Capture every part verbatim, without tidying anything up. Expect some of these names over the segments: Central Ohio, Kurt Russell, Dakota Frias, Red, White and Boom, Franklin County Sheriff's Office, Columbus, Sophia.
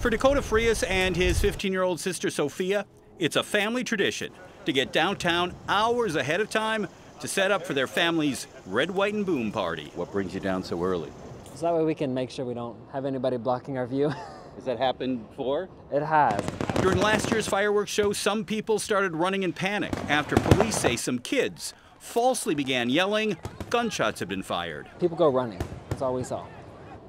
For Dakota Frias and his fifteen-year-old sister Sophia, it's a family tradition to get downtown hours ahead of time to set up for their family's Red, White and Boom party. What brings you down so early? So that way we can make sure we don't have anybody blocking our view. Has that happened before? It has. During last year's fireworks show, some people started running in panic after police say some kids falsely began yelling gunshots had been fired. People go running. That's all we saw.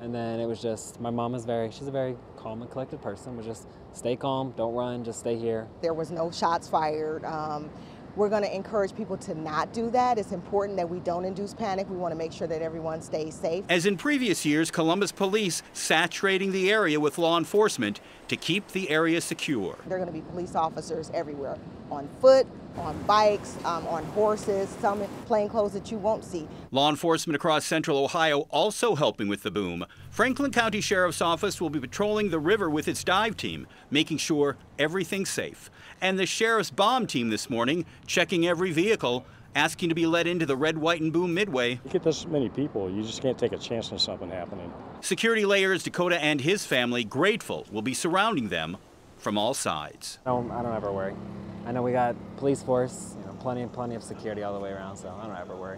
And then it was just, my mom is very, she's a very calm and collected person. We just stay calm, don't run, just stay here. There was no shots fired. Um, we're gonna encourage people to not do that. It's important that we don't induce panic. We wanna make sure that everyone stays safe. As in previous years, Columbus police saturating the area with law enforcement to keep the area secure. There are gonna be police officers everywhere, on foot, on bikes, um, on horses, some plainclothes that you won't see. Law enforcement across Central Ohio also helping with the boom. Franklin County Sheriff's Office will be patrolling the river with its dive team, making sure everything's safe. And the Sheriff's bomb team this morning, checking every vehicle, asking to be let into the Red, White and Boom midway. You get this many people, you just can't take a chance on something happening. Security layers Dakota and his family grateful will be surrounding them from all sides. I don't, I don't ever worry. I know we got police force, you know, plenty and plenty of security all the way around, so I don't ever worry.